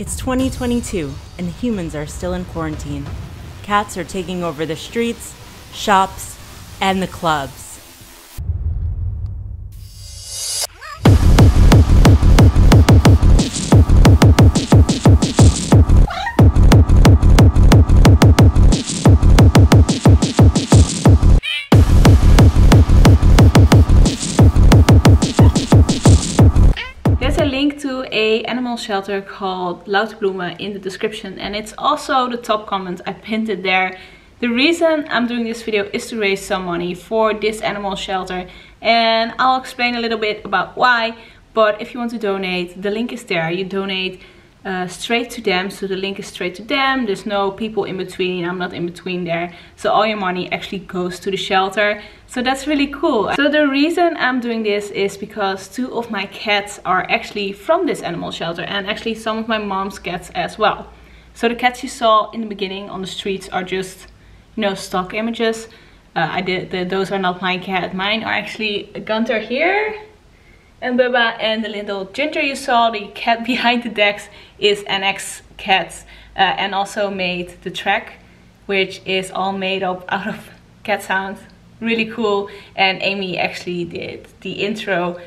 It's 2022, and humans are still in quarantine. Cats are taking over the streets, shops, and the clubs. Animal shelter called Louterbloemen in the description, and it's also the top comment. I pinned it there. The reason I'm doing this video is to raise some money for this animal shelter, and I'll explain a little bit about why. But if you want to donate, the link is there. You donate straight to them, so the link is straight to them. There's no people in between. I'm not in between there, so all your money actually goes to the shelter, so that's really cool. So the reason I'm doing this is because two of my cats are actually from this animal shelter, and actually some of my mom's cats as well. So the cats you saw in the beginning on the streets are just, you know, stock images. Those are not my cat. Mine are actually Gunter here and Bubba, and the little ginger you saw, the cat behind the decks, is AnneX cats, and also made the track, which is all made up out of cat sounds. Really cool. And Amy actually did the intro,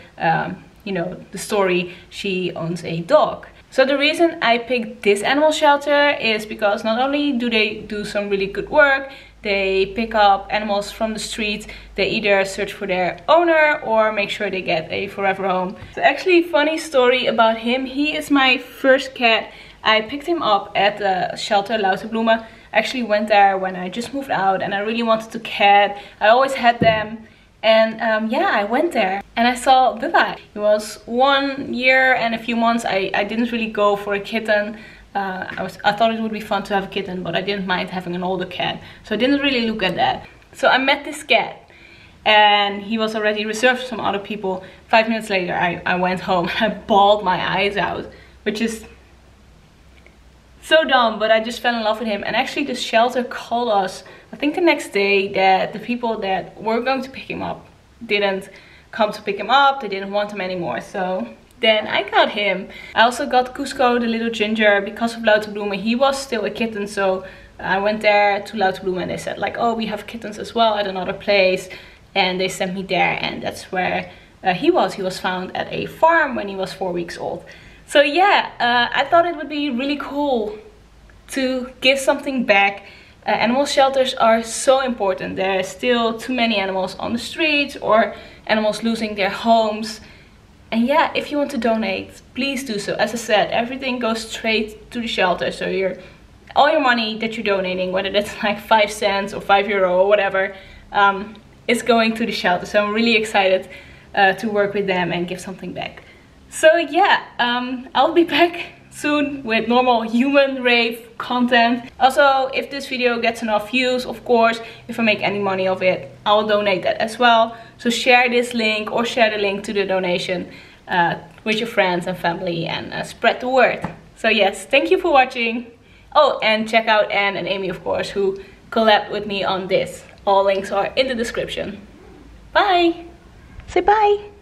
you know, the story. She owns a dog. So the reason I picked this animal shelter is because not only do they do some really good work, they pick up animals from the streets, they either search for their owner or make sure they get a forever home. So actually, funny story about him, he is my first cat. I picked him up at the shelter Louterbloemen. I actually went there when I just moved out and I really wanted a cat. I always had them. And yeah, I went there and I saw Bubba. He was 1 year and a few months. I didn't really go for a kitten. I thought it would be fun to have a kitten, but I didn't mind having an older cat. So I didn't really look at that. So I met this cat and he was already reserved for some other people. 5 minutes later, I went home and I bawled my eyes out, which is so dumb, but I just fell in love with him. And actually the shelter called us, I think the next day, that the people that were going to pick him up didn't come to pick him up. They didn't want him anymore. So then I got him. I also got Cusco, the little ginger, because of Louterbloemen. He was still a kitten, so I went there to Louterbloemen and they said like, oh, we have kittens as well at another place. And they sent me there, and that's where he was. He was found at a farm when he was 4 weeks old. So yeah, I thought it would be really cool to give something back. Animal shelters are so important. There are still too many animals on the streets or animals losing their homes. And yeah, if you want to donate, please do so. As I said, everything goes straight to the shelter. So all your money that you're donating, whether that's like 5 cents or €5 or whatever, is going to the shelter. So I'm really excited to work with them and give something back. So yeah, I'll be back soon with normal human rave content. Also, if this video gets enough views, of course, if I make any money of it, I'll donate that as well. So share this link or share the link to the donation with your friends and family, and spread the word. So yes, thank you for watching. Oh, and check out Anne and Amy, of course, who collabed with me on this. All links are in the description. Bye. Say bye.